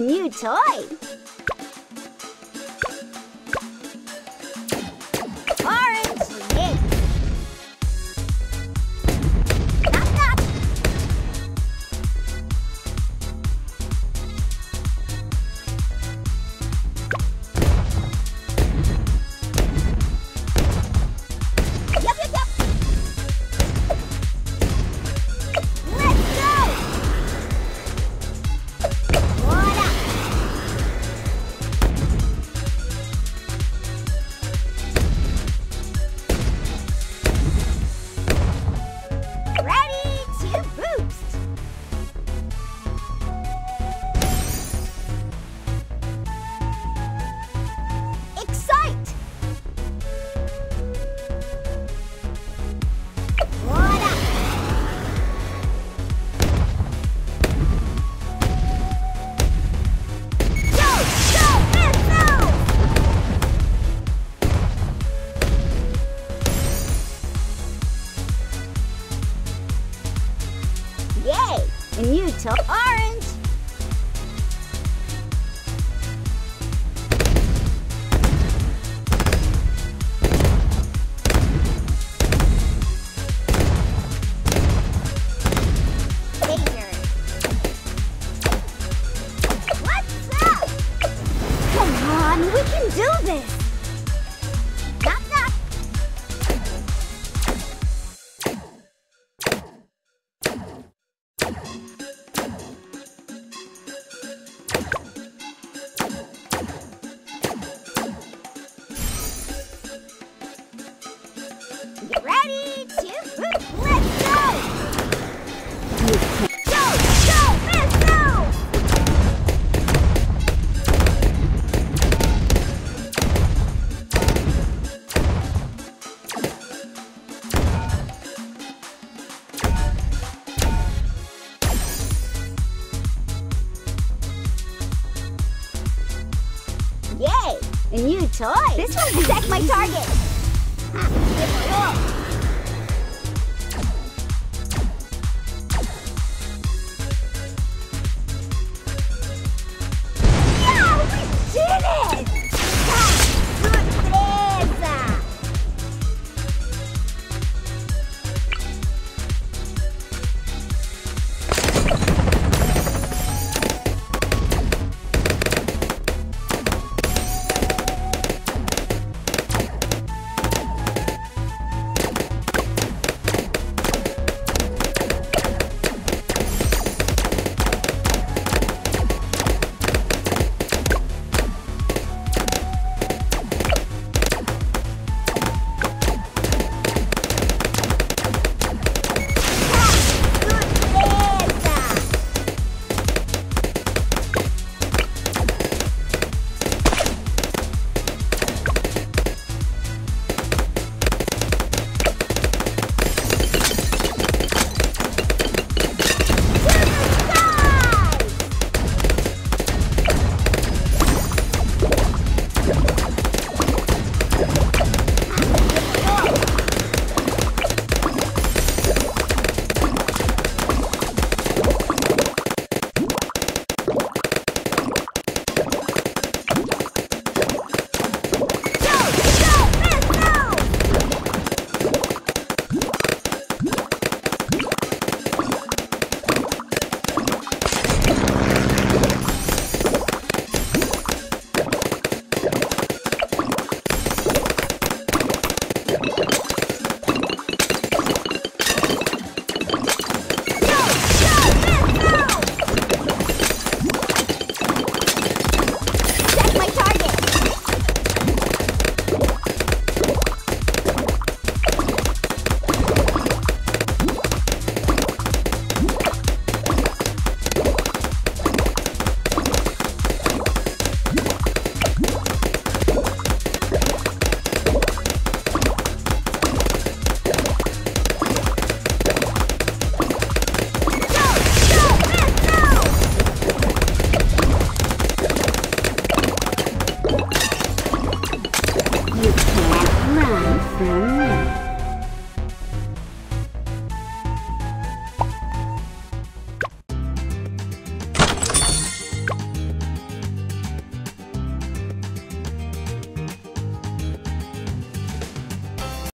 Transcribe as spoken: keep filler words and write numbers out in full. a new toy! Orange! Yay! Knock, knock! Yup, yup, yup! Yay! A new toy. Orange! What's up? Come on, we can do this! Knock, knock! Ready to boot. Let's go! Go, go, let's go! Yay! A new toy! This one's exact my target! Ha! Let's go.